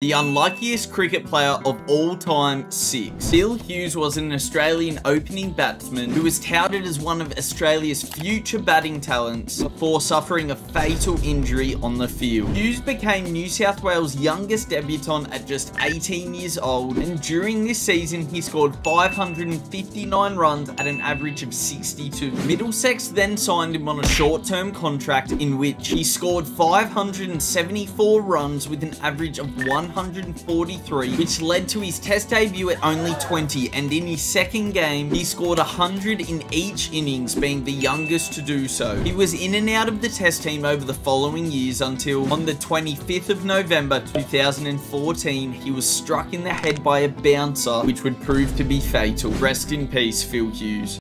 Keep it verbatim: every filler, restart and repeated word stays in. The unluckiest cricket player of all time, six. Phil Hughes was an Australian opening batsman who was touted as one of Australia's future batting talents before suffering a fatal injury on the field. Hughes became New South Wales' youngest debutant at just eighteen years old, and during this season he scored five hundred fifty-nine runs at an average of sixty-two. Middlesex then signed him on a short-term contract in which he scored five hundred seventy-four runs with an average of one hundred forty-three, which led to his test debut at only twenty, and in his second game he scored one hundred in each innings, being the youngest to do so. He was in and out of the test team over the following years until on the twenty-fifth of November two thousand fourteen he was struck in the head by a bouncer, which would prove to be fatal. Rest in peace, Phil Hughes.